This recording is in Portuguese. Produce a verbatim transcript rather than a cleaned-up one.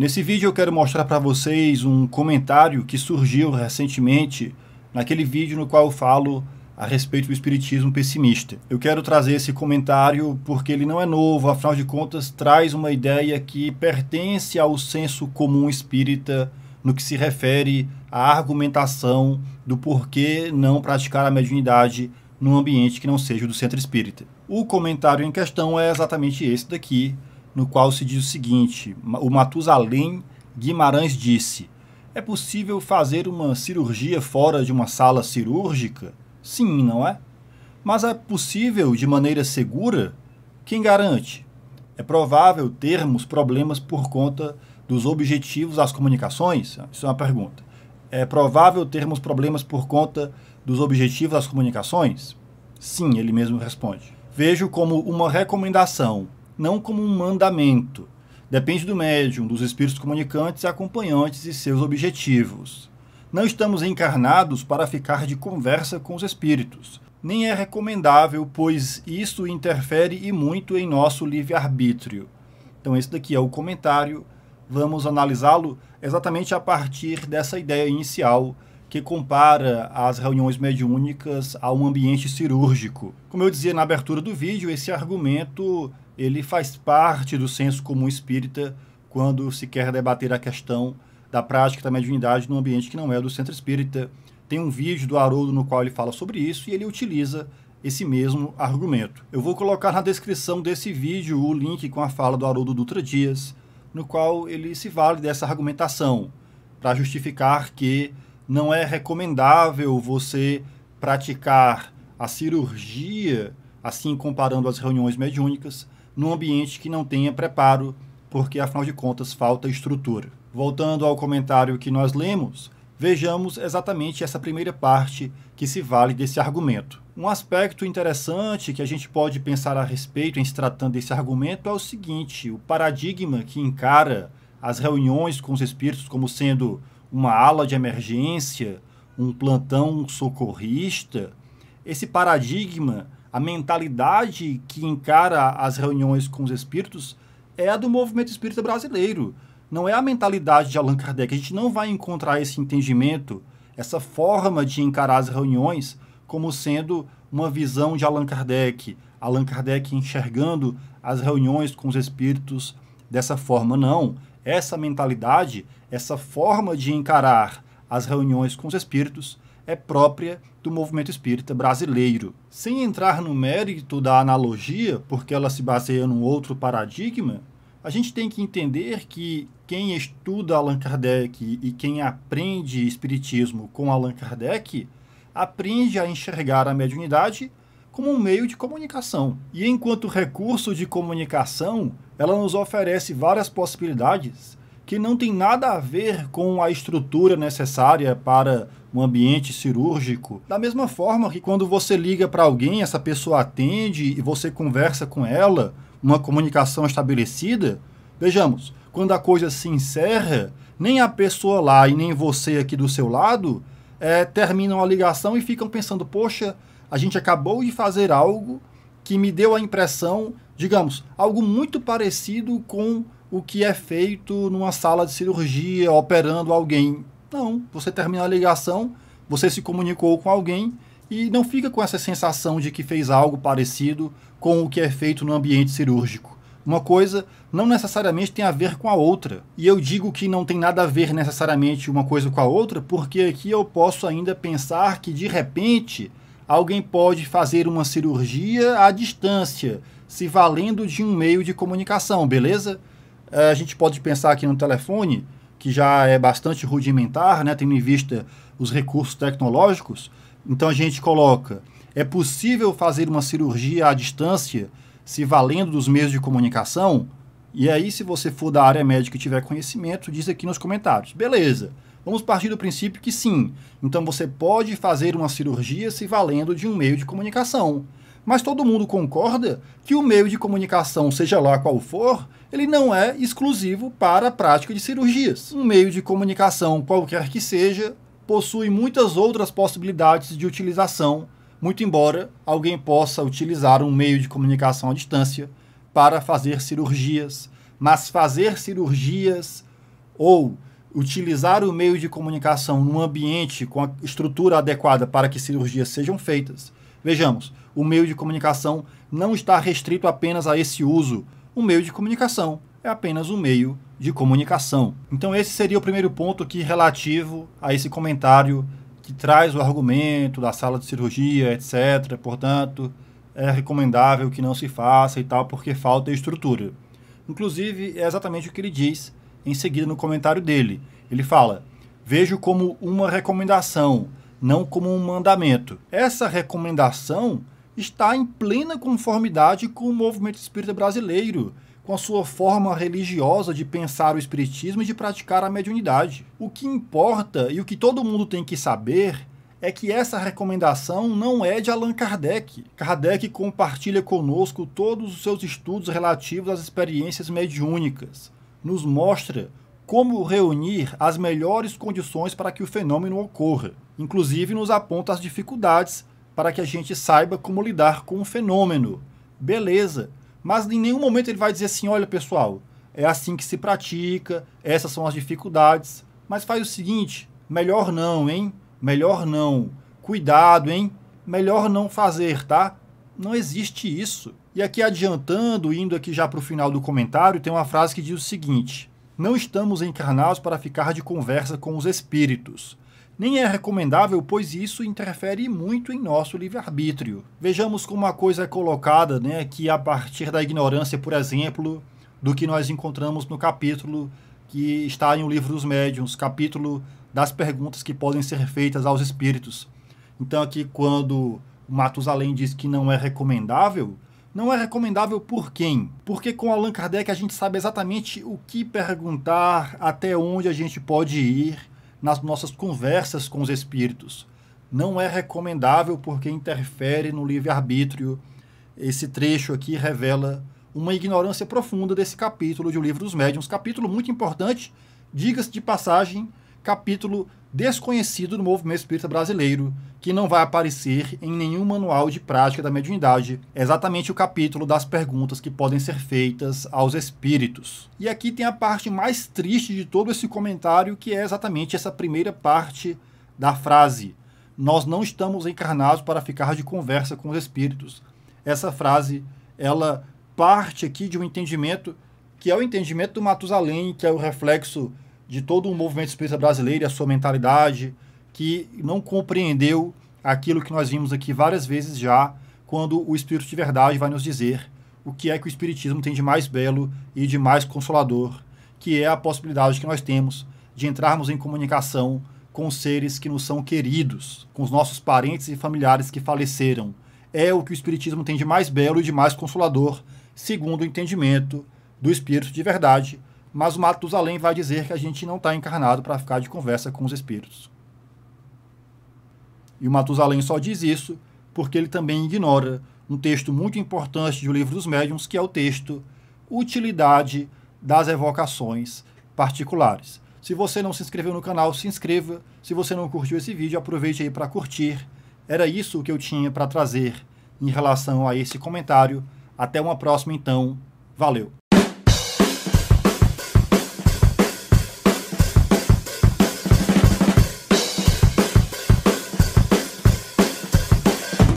Nesse vídeo eu quero mostrar para vocês um comentário que surgiu recentemente naquele vídeo no qual eu falo a respeito do espiritismo pessimista. Eu quero trazer esse comentário porque ele não é novo, afinal de contas traz uma ideia que pertence ao senso comum espírita no que se refere à argumentação do porquê não praticar a mediunidade num ambiente que não seja o do centro espírita. O comentário em questão é exatamente esse daqui, no qual se diz o seguinte: o Matusalém Guimarães disse: é possível fazer uma cirurgia fora de uma sala cirúrgica? Sim, não é? Mas é possível de maneira segura? Quem garante? É provável termos problemas por conta dos objetivos das comunicações? Isso é uma pergunta. É provável termos problemas por conta dos objetivos das comunicações? Sim, ele mesmo responde. Vejo como uma recomendação, não como um mandamento. Depende do médium, dos espíritos comunicantes e acompanhantes e seus objetivos. Não estamos encarnados para ficar de conversa com os espíritos. Nem é recomendável, pois isso interfere e muito em nosso livre-arbítrio. Então esse daqui é o comentário. Vamos analisá-lo exatamente a partir dessa ideia inicial que compara as reuniões mediúnicas a um ambiente cirúrgico. Como eu dizia na abertura do vídeo, esse argumento ele faz parte do senso comum espírita quando se quer debater a questão da prática da mediunidade num ambiente que não é do centro espírita. Tem um vídeo do Haroldo no qual ele fala sobre isso e ele utiliza esse mesmo argumento. Eu vou colocar na descrição desse vídeo o link com a fala do Haroldo Dutra Dias, no qual ele se vale dessa argumentação para justificar que não é recomendável você praticar a cirurgia, assim comparando as reuniões mediúnicas, num ambiente que não tenha preparo, porque afinal de contas falta estrutura. Voltando ao comentário que nós lemos, vejamos exatamente essa primeira parte que se vale desse argumento. Um aspecto interessante que a gente pode pensar a respeito em se tratando desse argumento é o seguinte: o paradigma que encara as reuniões com os espíritos como sendo uma ala de emergência, um plantão socorrista, esse paradigma, a mentalidade que encara as reuniões com os espíritos é a do movimento espírita brasileiro. Não é a mentalidade de Allan Kardec. A gente não vai encontrar esse entendimento, essa forma de encarar as reuniões como sendo uma visão de Allan Kardec. Allan Kardec enxergando as reuniões com os espíritos dessa forma, não. Essa mentalidade, essa forma de encarar as reuniões com os espíritos é própria do movimento espírita brasileiro. Sem entrar no mérito da analogia, porque ela se baseia num outro paradigma, a gente tem que entender que quem estuda Allan Kardec e quem aprende espiritismo com Allan Kardec aprende a enxergar a mediunidade como um meio de comunicação. E enquanto recurso de comunicação, ela nos oferece várias possibilidades que não tem nada a ver com a estrutura necessária para um ambiente cirúrgico. Da mesma forma que quando você liga para alguém, essa pessoa atende e você conversa com ela, uma comunicação estabelecida, vejamos, quando a coisa se encerra, nem a pessoa lá e nem você aqui do seu lado é, terminam a ligação e ficam pensando, poxa, a gente acabou de fazer algo que me deu a impressão, digamos, algo muito parecido com o que é feito numa sala de cirurgia, operando alguém. Não, você termina a ligação, você se comunicou com alguém e não fica com essa sensação de que fez algo parecido com o que é feito no ambiente cirúrgico. Uma coisa não necessariamente tem a ver com a outra. E eu digo que não tem nada a ver necessariamente uma coisa com a outra, porque aqui eu posso ainda pensar que, de repente, alguém pode fazer uma cirurgia à distância, se valendo de um meio de comunicação, beleza? A gente pode pensar aqui no telefone, que já é bastante rudimentar, né, tendo em vista os recursos tecnológicos. Então a gente coloca, é possível fazer uma cirurgia à distância, se valendo dos meios de comunicação? E aí, se você for da área médica e tiver conhecimento, diz aqui nos comentários. Beleza, vamos partir do princípio que sim. Então você pode fazer uma cirurgia se valendo de um meio de comunicação. Mas todo mundo concorda que o meio de comunicação, seja lá qual for, ele não é exclusivo para a prática de cirurgias. Um meio de comunicação, qualquer que seja, possui muitas outras possibilidades de utilização, muito embora alguém possa utilizar um meio de comunicação à distância para fazer cirurgias. Mas fazer cirurgias ou utilizar o meio de comunicação num ambiente com a estrutura adequada para que cirurgias sejam feitas. Vejamos, o meio de comunicação não está restrito apenas a esse uso. O meio de comunicação é apenas um meio de comunicação. Então esse seria o primeiro ponto que relativo a esse comentário que traz o argumento da sala de cirurgia, etcétera. Portanto, é recomendável que não se faça e tal, porque falta estrutura. Inclusive, é exatamente o que ele diz em seguida no comentário dele. Ele fala, vejo como uma recomendação, não como um mandamento. Essa recomendação está em plena conformidade com o movimento espírita brasileiro, com a sua forma religiosa de pensar o espiritismo e de praticar a mediunidade. O que importa e o que todo mundo tem que saber é que essa recomendação não é de Allan Kardec. Kardec compartilha conosco todos os seus estudos relativos às experiências mediúnicas. Nos mostra como reunir as melhores condições para que o fenômeno ocorra. Inclusive nos aponta as dificuldades para que a gente saiba como lidar com o fenômeno. Beleza, mas em nenhum momento ele vai dizer assim, olha pessoal, é assim que se pratica, essas são as dificuldades, mas faz o seguinte, melhor não, hein? Melhor não, cuidado, hein? Melhor não fazer, tá? Não existe isso. E aqui adiantando, indo aqui já para o final do comentário, tem uma frase que diz o seguinte, não estamos encarnados para ficar de conversa com os espíritos. Nem é recomendável, pois isso interfere muito em nosso livre-arbítrio. Vejamos como a coisa é colocada, né, que a partir da ignorância, por exemplo, do que nós encontramos no capítulo que está em O Livro dos Médiuns, capítulo das perguntas que podem ser feitas aos espíritos. Então aqui quando Matusalém diz que não é recomendável, não é recomendável por quem? Porque com Allan Kardec a gente sabe exatamente o que perguntar, até onde a gente pode ir, nas nossas conversas com os espíritos. Não é recomendável porque interfere no livre-arbítrio. Esse trecho aqui revela uma ignorância profunda desse capítulo de O Livro dos Médiuns, capítulo muito importante, diga-se de passagem, capítulo desconhecido do movimento espírita brasileiro, que não vai aparecer em nenhum manual de prática da mediunidade. É exatamente o capítulo das perguntas que podem ser feitas aos espíritos. E aqui tem a parte mais triste de todo esse comentário, que é exatamente essa primeira parte da frase. Nós não estamos encarnados para ficar de conversa com os espíritos. Essa frase, ela parte aqui de um entendimento, que é o entendimento do Matusalém, que é o reflexo de todo o movimento espírita brasileiro e a sua mentalidade, que não compreendeu aquilo que nós vimos aqui várias vezes já, quando o Espírito de Verdade vai nos dizer o que é que o Espiritismo tem de mais belo e de mais consolador, que é a possibilidade que nós temos de entrarmos em comunicação com seres que nos são queridos, com os nossos parentes e familiares que faleceram. É o que o Espiritismo tem de mais belo e de mais consolador, segundo o entendimento do Espírito de Verdade, mas o Matusalém vai dizer que a gente não está encarnado para ficar de conversa com os espíritos. E o Matusalém só diz isso porque ele também ignora um texto muito importante do Livro dos Médiuns, que é o texto Utilidade das Evocações Particulares. Se você não se inscreveu no canal, se inscreva. Se você não curtiu esse vídeo, aproveite aí para curtir. Era isso que eu tinha para trazer em relação a esse comentário. Até uma próxima, então. Valeu!